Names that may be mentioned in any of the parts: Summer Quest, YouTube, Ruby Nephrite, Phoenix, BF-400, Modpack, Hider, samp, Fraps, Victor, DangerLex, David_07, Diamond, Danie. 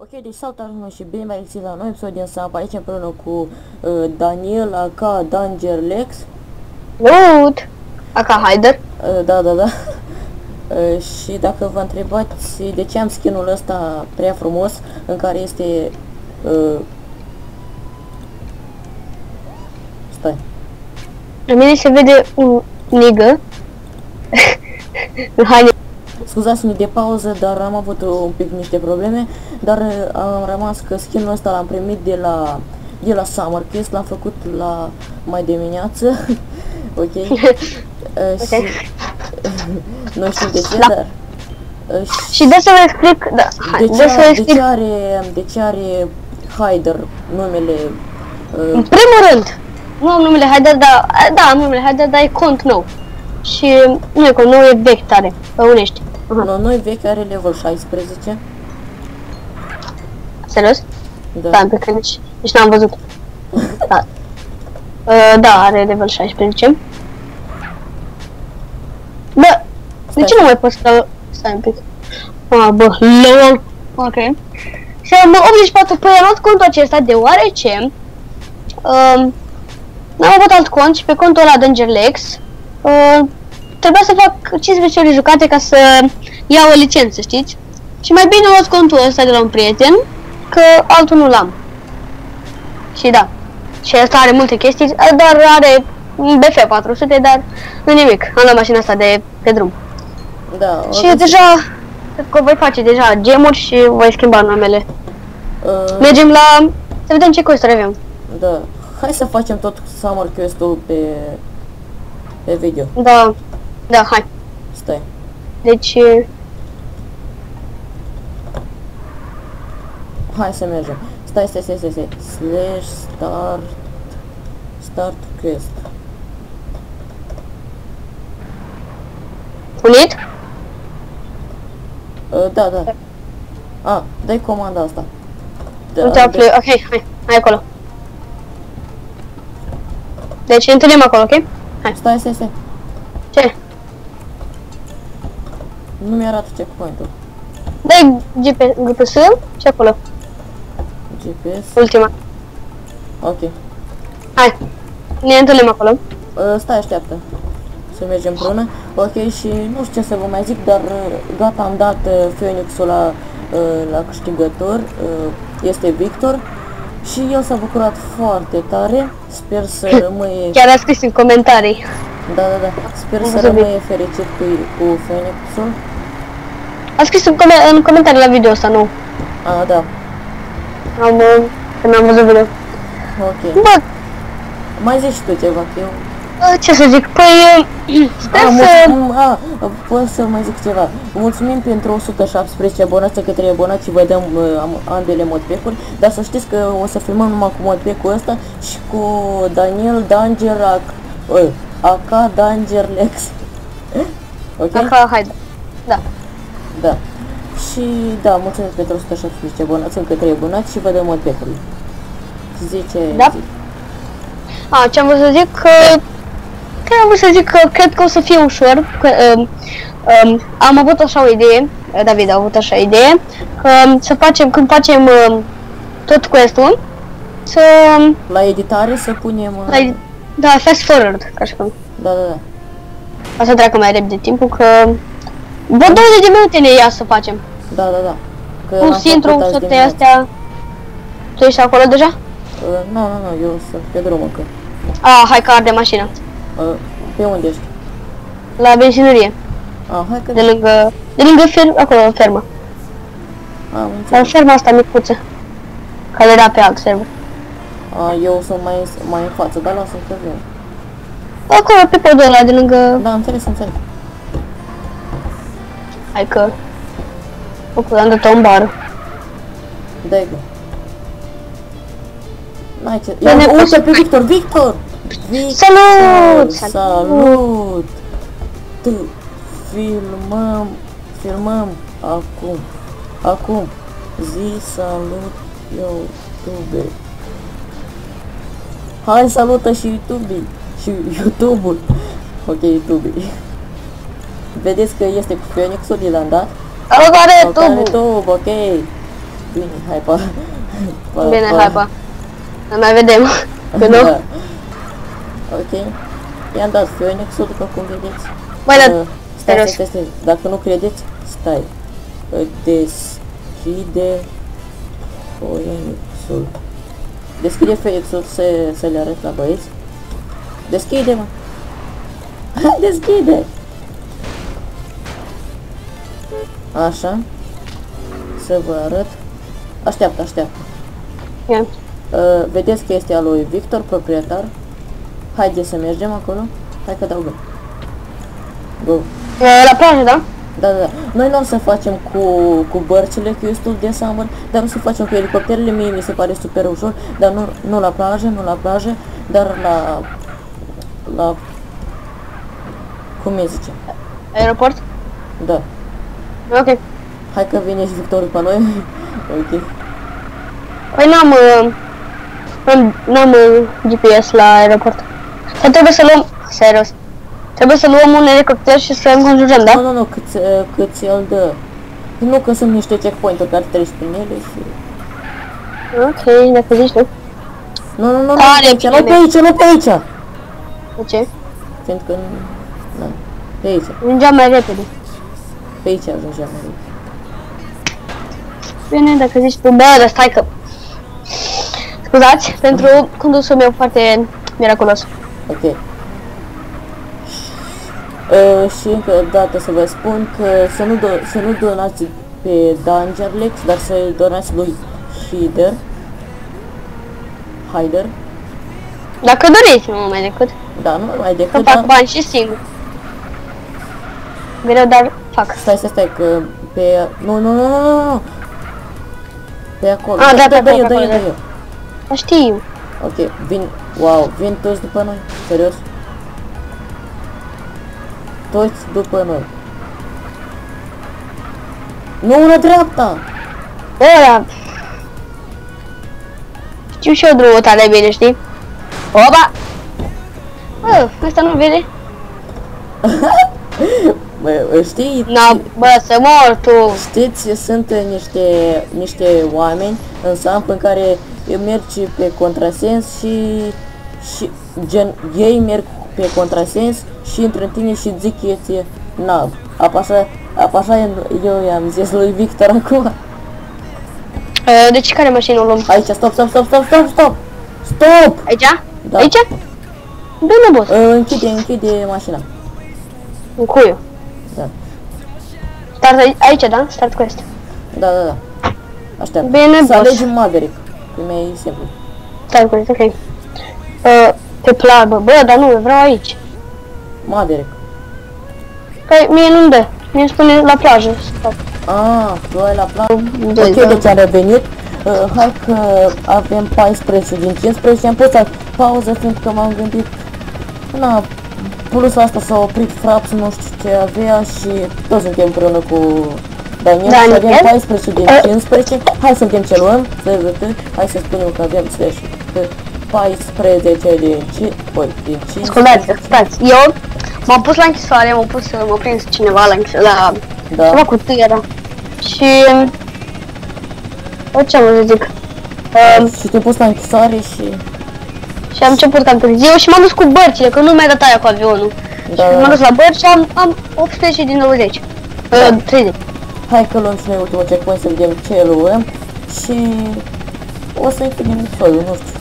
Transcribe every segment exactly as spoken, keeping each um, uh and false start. Ok, deci salutăm și bine mai găsit la un nou episod din Summer Quest împreună cu uh, Daniel, aka DangerLex. What? Aka Hider? Uh, da, da, da. Uh, și dacă vă întrebați de ce am skin-ul ăsta prea frumos, în care este... Uh... Stai. La mine se vede un nigă. Haide. Scuzați-mi de pauză, dar am avut un pic niște probleme, dar am rămas că skin-ul ăsta l-am primit de la, de la Summer Quest, l-am făcut la mai dimineață, ok? Și, nu știu de ce, dar... Și de să vă explic, da, hai, de, ce, de, să explic. De, ce are, de ce are Hider numele... Uh... În primul rând, nu am numele Hider, dar, da, am numele Hider, dar e cont nou. Și nu e cont nou, e vechi tare, vă unești. No, noi vechi are level șaisprezece. Serios? Da. Da, pe că nici, nici n-am văzut. Da. Uh, da, are level șaisprezece. Bă, stai, de ce nu mai pot să... Stai un pic. Ah, bă, lol. Ok. Și am optzeci și patru pe anot contul acesta, deoarece... Uh, n-am avut alt cont și pe contul ăla DangerLex. Uh, Trebuia să fac cincisprezece ore jucate ca să iau o licență, știți? Și mai bine luați contul ăsta de la un prieten, că altul nu l-am. Și da. Și asta are multe chestii, dar are B F patru sute, dar nu nimic. Am luat mașina asta de pe drum. Da. Și atunci... deja, cred că voi face deja gemuri și voi schimba numele. Uh... Mergem la... să vedem ce quest avem. Da. Hai să facem tot Summer Quest-ul pe... pe video. Da. Da, hai. Stai. Deci... Hai să mergem. Stai, stai, stai, stai, stai. Slash start... Start quest. Unit? Uh, da, da. A, ah, dai comanda asta. Da, nu te afli. Ok, hai. Hai acolo. Deci ne întâlnim acolo, ok? Hai. Stai, stai, stai. Ce? Nu mi-arată checkpoint-ul. Dai G P S și acolo. G P S? Ultima. Ok. Hai, ne întâlnim acolo. Uh, stai, așteaptă. Să mergem împreună. Ok, și nu știu ce să vă mai zic, dar gata, am dat uh, Phoenix-ul la, uh, la câștigător. Uh, este Victor. Și eu s-a bucurat foarte tare. Sper să rămâie... Chiar a scris în comentarii. Da, da, da. Sper să rămâie fericit cu, cu Phoenix-ul. A scris în, com în comentarii la video ăsta, nu? A, da. Am... când am văzut video. Ok. Bă. Mai zici tu ceva, că eu... Ce să zic? Păi... Sper a, să... A, pot să mai zic ceva. Mulțumim pentru o sută șaptesprezece abonați, că trei abonați vă dăm uh, ambele modpack-uri. Dar să știți că o să filmăm numai cu modpack-ul ăsta și cu Daniel Danger... aka DangerLex. Ok? Aka, hai. Da. Da. Și da, mulțumesc pentru o sută șaptesprezece abonați, încă trei abonați și vă dăm modpack-uri. Zice... Da. Zic. A, ce am vrut să zic că... Că am vrut să zic că cred că o să fie ușor, că, um, um, am avut așa o idee, David a avut așa o idee, că să facem, când facem um, tot quest-ul, să... La editare să punem... La ed da, fast forward, ca și cum. Da, da, da. O să treacă mai repede timpul, că... Bă, douăzeci de minute ne ia să facem. Da, da, da. Că cu sintru, să te astea... Tu ești acolo deja? Uh, nu, nu, nu, eu sunt pe drum încă. Ah, hai că arde mașina. Uh, pe unde ești? La benzinărie. Ah, hai că... De lângă... De lângă fermă, acolo, în fermă. Ah, în ferma asta micuță. Care era pe alt server. Ah, eu sunt mai, mai în față, dar lasă-mi că vreau. Acolo, pe podul ăla, de lângă... Da, înțeles, înțeles. Hai că... O culoam de-o în bară. Dai că... N-ai ce... Ia uite pe Victor, Victor! Victor, salut! Salut! Tu, filmăm, filmăm acum, acum, zi salut YouTube. Hai salută și YouTube, și YouTube-ul. Ok, YouTube. Vedeți că este cu Phoenix-ul, i l-am dat. Salutare YouTube! Ok. Bine, hai pa. pa Bine, pa. hai pa. Noi mai vedem. Că nu? Da. Ok. I-am dat Phoenix-ul, după cum vedeți. Băi, dar... Uh, stai, stai, stai, stai. Dacă nu credeți, stai. Uh, deschide... Phoenix-ul. Deschide Phoenix-ul să, să le arăt la băieți. Deschide, mă! Deschide! Așa. Să vă arăt. Așteaptă, așteaptă. Yeah. Uh, vedeți că este a lui Victor, proprietar. Haide să mergem acolo. Hai că dau go. Go. E, la plajă, da? Da, da. Noi nu o să facem cu, cu bărcile, că e destul de summer, dar o să facem cu elicopterele. Mie mi se pare super ușor, dar nu, nu la plajă, nu la plajă, dar la... La... Cum îi zice? Aeroport? Da. Ok. Hai că vine și Victor după noi. Ok. Păi n-am... N-am G P S la aeroport. Dar trebuie să luăm... Serios. Trebuie să luăm un elicopter și să înconjurăm, da? Nu, nu, nu, cât îl dă. Nu, că sunt niște checkpoint-uri care treci prin ele și... Ok, dacă zici tu. Nu, nu, nu, nu, nu pe aici, nu pe aici! De ce? Fiindcă... Da, pe aici. Ajungea mai repede. Pe aici ajungea mai repede. Bine, dacă zici tu, bă, dar stai că... Scuzați pentru condusul meu foarte miraculos. Ok. Uh, și încă o dată să vă spun că să nu, do să nu donați pe DangerLex, dar să donați lui Hider. Hider. Dacă doriți, nu mai decât. Da, nu mai decât, că fac dar... bani și singur. Mereu, dar fac. Stai, stai, stai, că pe... Nu, nu, nu, nu, nu. Pe acolo. Ah, da, da, da, eu, da, eu, da, eu. Da, știu. Ok, vin... Wow, vin toți după noi? Serios? Toți după noi. Nu, una dreapta! Ăla! Știu și eu drumul tale bine, știi? Opa! Bă, ăsta nu vede? Bă, știi... Na, bă, să mor tu! Știți, sunt niște, niște oameni în samp în care mergi pe contrasens și... și gen, ei merg pe contrasens și intră în tine și zic că este nav. Apasă, apasă, eu i-am zis lui Victor acum. Deci care mașină o luăm? Aici, stop, stop, stop, stop, stop, stop! Stop! Aici? Da. Aici? Bine, boss. Uh, închide, închide mașina. În cuiu. Da. Start aici, da? Start quest. Da, da, da. Așteaptă. Bine, să alegi un Maverick. E mai simplu. Start quest, ok. Uh, pe plabă. Bă, dar nu, vreau aici. Maverick. Păi, mie nu-mi dă. Mie îmi spune la plajă. Stop. Ah, tu ai la plajă? De ok, da. Deci am revenit. Uh, hai că avem paisprezece din cincisprezece, am pus pauză fiindcă m-am gândit, na, plus asta s-a oprit Fraps, nu știu ce avea și toți suntem împreună cu Daniel, Daniel? Și avem paisprezece din cincisprezece, hai să vedem ce luăm, hai să spunem că avem slash paisprezece din cincisprezece. Scuzați, stați, eu m-am pus la închisoare, m-am pus, m-a prins cineva la închisoare, la, da. Ceva cu tâiera și... O, ce am să zic? Um, și te-ai pus la închisoare și... Și am început cam târziu și m-am dus cu bărcile, că nu mi-a dat aia cu avionul. Da. Și m-am dus la bărci și am, am optsprezece din nouăzeci. Da. Uh, treizeci. Hai că luăm și noi ultimul checkpoint să vedem ce luăm. Și... O să închidem episodul, nu știu.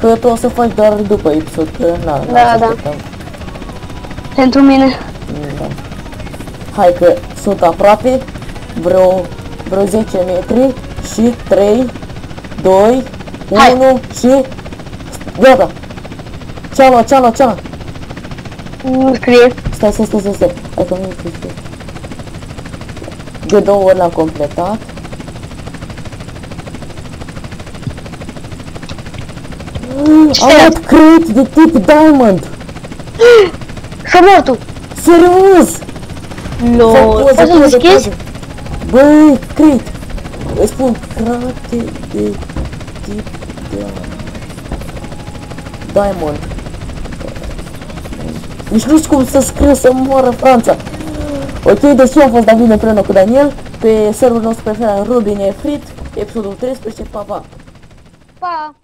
Că tu o să faci doar după episod, că na, da, da, da. Pentru mine. Da. Hai că sunt aproape, vreo... vreo zece metri și trei, doi, unu hai. Și... Gata! Ce-a luat, ce-a luat, ce-a luat? Nu scrie. Stai, stai, stai, stai, stai. Hai că nu scrie. De două ori l-am completat. Am luat crate de tip Diamond! S-a mort tu! Serios! Lol! Poți să-l deschizi? Băi, cred! Îți spun, crate de tip Diamond. Nici nu știu cum să scriu să moară Franța. Ok, deci eu am fost David împreună cu Daniel pe serverul nostru preferat, Ruby Nephrite, episodul treisprezece, pa, pa! Pa!